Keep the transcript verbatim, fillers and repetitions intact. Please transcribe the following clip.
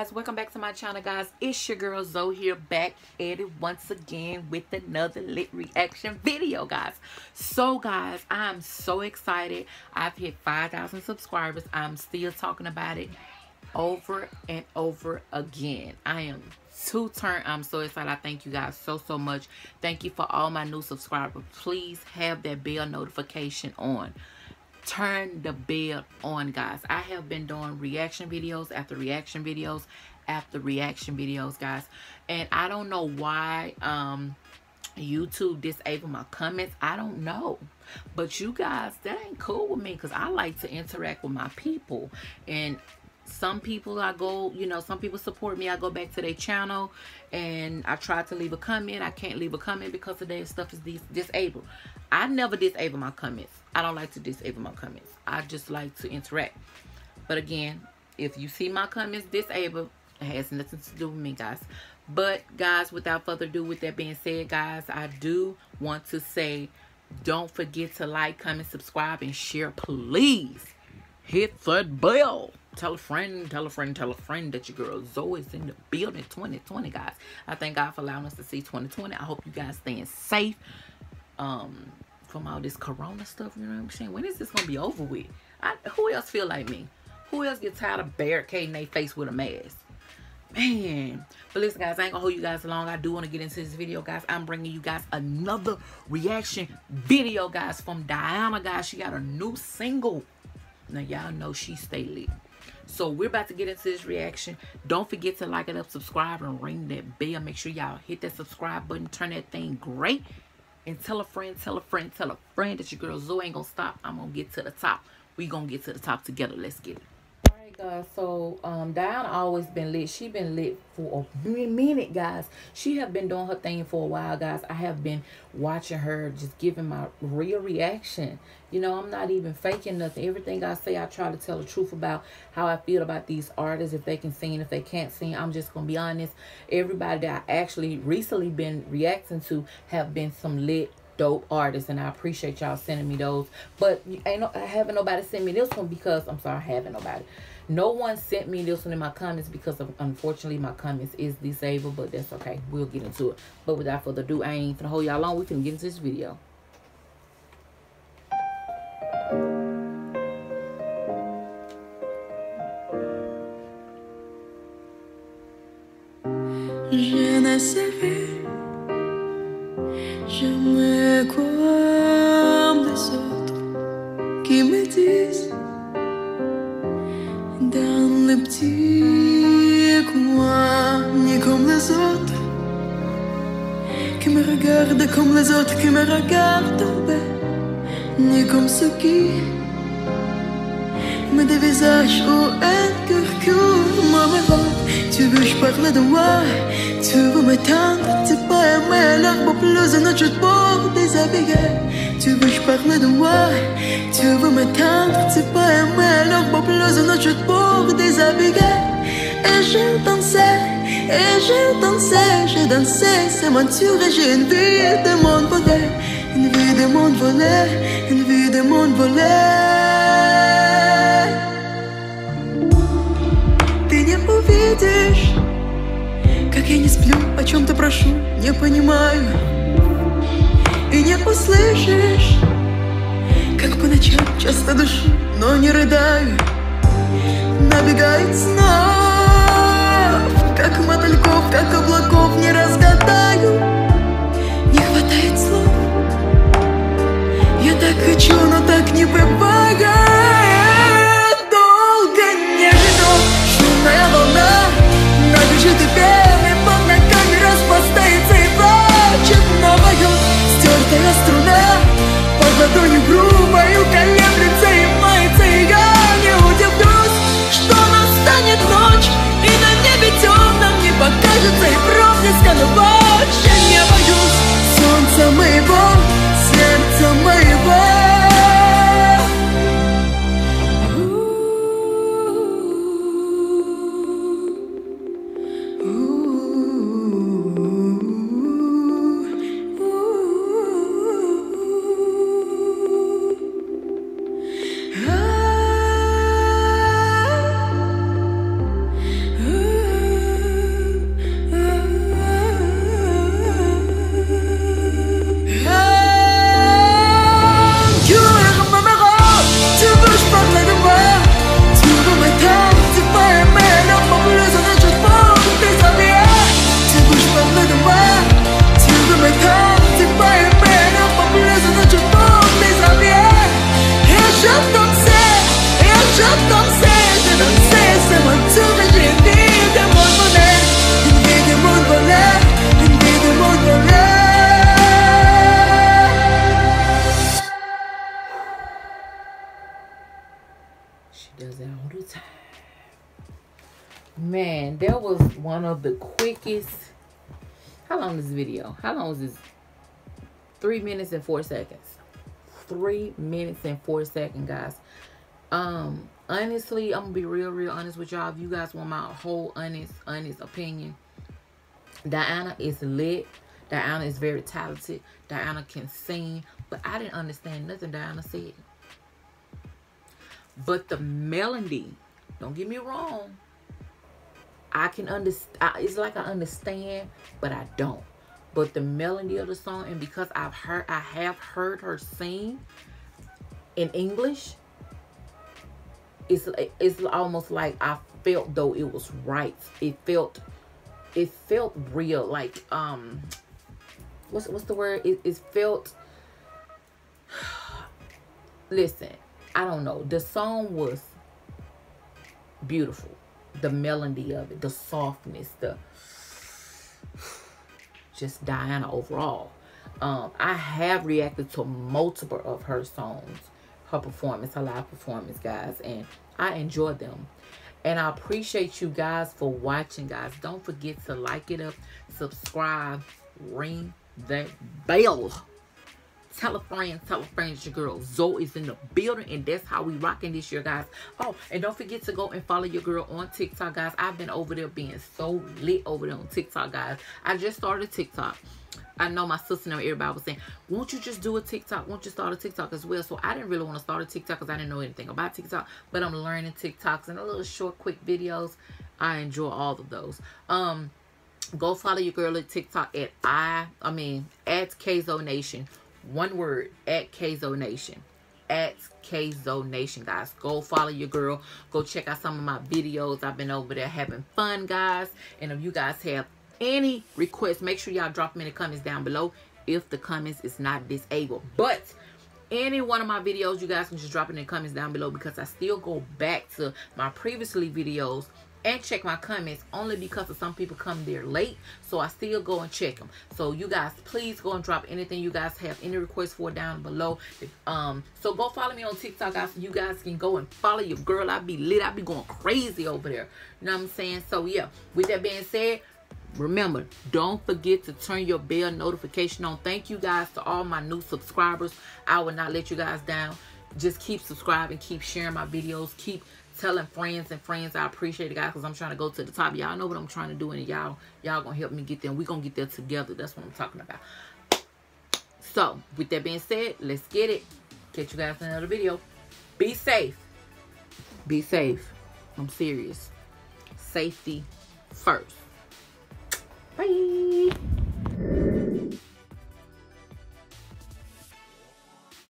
guys, welcome back to my channel, guys. It's your girl Zoe here, back at it once again with another lit reaction video, guys. So guys, I'm so excited. I've hit five thousand subscribers. I'm still talking about it over and over again. I am two turn. I'm so excited. I thank you guys so so much. Thank you for all my new subscribers. Please have that bell notification on. Turn the bell on, guys. I have been doing reaction videos after reaction videos after reaction videos, guys, and I don't know why um YouTube disabled my comments. I don't know, but you guys, that ain't cool with me, because I like to interact with my people, and some people I go, you know, some people support me. I go back to their channel and I try to leave a comment. I can't leave a comment because of their stuff is dis disabled. I never disable my comments. I don't like to disable my comments. I just like to interact. But again, if you see my comments disabled, it has nothing to do with me, guys. But guys, without further ado, with that being said, guys, I do want to say, don't forget to like, comment, subscribe, and share. Please hit the bell. Tell a friend, tell a friend, tell a friend that your girl Zoe is in the building. Twenty twenty, guys. I thank God for allowing us to see twenty twenty. I hope you guys staying safe um, from all this corona stuff. You know what I'm saying? When is this going to be over with? I, who else feel like me? Who else gets tired of barricading their face with a mask? Man. But listen, guys, I ain't going to hold you guys long. I do want to get into this video, guys. I'm bringing you guys another reaction video, guys, from Diana, guys. She got a new single. Now, y'all know she stay lit. So we're about to get into this reaction. Don't forget to like it up, subscribe, and ring that bell. Make sure y'all hit that subscribe button. Turn that thing great. And tell a friend, tell a friend, tell a friend that your girl Zoe ain't going to stop. I'm going to get to the top. We're going to get to the top together. Let's get it. All right, guys. So um, Diana always been lit. She been lit for a minute, guys. She have been doing her thing for a while, guys. I have been watching her, just giving my real reaction. You know, I'm not even faking nothing. Everything I say, I try to tell the truth about how I feel about these artists. If they can sing, if they can't sing, I'm just going to be honest. Everybody that I actually recently been reacting to have been some lit, dope artists. And I appreciate y'all sending me those. But ain't no, I haven't nobody sent me this one because, I'm sorry, I haven't nobody. No one sent me this one in my comments because, of, unfortunately, my comments is disabled. But that's okay. We'll get into it. But without further ado, I ain't going to hold y'all long. We can get into this video. Je ne savais, jamais comme les autres qui me disent dans le petit coin, ni comme les autres qui me regardent, comme les autres qui me regardent tomber, ni comme ceux qui me dévisagent ou un cœur qui m'envoie. Tu veux je parle de moi, tu veux m'éteindre, c'est pas aimer l'arbre plus un autre bord des abeilles. Tu veux je parle de moi, tu veux m'éteindre, c'est pas aimer l'arbre plus un autre bord des abeilles. Et je dansais, et je dansais, je dansais, c'est mon tour et j'ai une vie de monde volé, une vie de monde volé, une vie de monde volé. Видишь, как я не сплю, о чем ты прошу, не понимаю. И не услышишь, как по ночам часто дышу, но не рыдаю. Набегает снов, как мотыльков, как облаков, не разгадаю. Не хватает слов, я так хочу, но так не бывает. Ooh. time. Man, that was one of the quickest. How long is this video? How long is this? Three minutes and four seconds. Three minutes and four seconds, guys. Um, honestly, I'm gonna be real, real honest with y'all. If you guys want my whole honest, honest opinion, Diana is lit. Diana is very talented. Diana can sing, but I didn't understand nothing Diana said. But the melody, don't get me wrong, I can understand. It's like I understand, but I don't. But the melody of the song, and because I've heard, I have heard her sing in English, it's it's almost like I felt though it was right. It felt, it felt real. Like um, what's what's the word? It it felt. Listen, I don't know. The song was beautiful. The melody of it, the softness, the. Just Diana overall. Um, I have reacted to multiple of her songs, her performance, her live performance, guys, and I enjoy them. And I appreciate you guys for watching, guys. Don't forget to like it up, subscribe, ring that bell. Tell a friend, tell a friend, it's your girl. Zoe is in the building, and that's how we rocking this year, guys. Oh, and don't forget to go and follow your girl on TikTok, guys. I've been over there being so lit over there on TikTok, guys. I just started TikTok. I know my sister and everybody was saying, won't you just do a TikTok? Won't you start a TikTok as well? So I didn't really want to start a TikTok because I didn't know anything about TikTok. But I'm learning TikToks and a little short, quick videos. I enjoy all of those. Um, Go follow your girl at TikTok at I, I mean, at K Z O Nation. One word, at K Z O Nation. At K Z O Nation, guys. Go follow your girl. Go check out some of my videos. I've been over there having fun, guys. And if you guys have any requests, make sure y'all drop them in the comments down below if the comments is not disabled. But any one of my videos, you guys can just drop it in the comments down below because I still go back to my previously videos and check my comments only because of some people come there late. So I still go and check them. So you guys, please go and drop anything you guys have any requests for down below. Um, so go follow me on TikTok, guys. So you guys can go and follow your girl. I be lit. I be going crazy over there. You know what I'm saying? So yeah. With that being said, remember, don't forget to turn your bell notification on. Thank you guys to all my new subscribers. I will not let you guys down. Just keep subscribing. Keep sharing my videos. Keep telling friends and friends. I appreciate it, guys, because I'm trying to go to the top. Y'all know what I'm trying to do, and y'all y'all gonna help me get there. We're gonna get there together. That's what I'm talking about. So with that being said, let's get it. Catch you guys in another video. Be safe. Be safe. I'm serious. Safety first. Bye.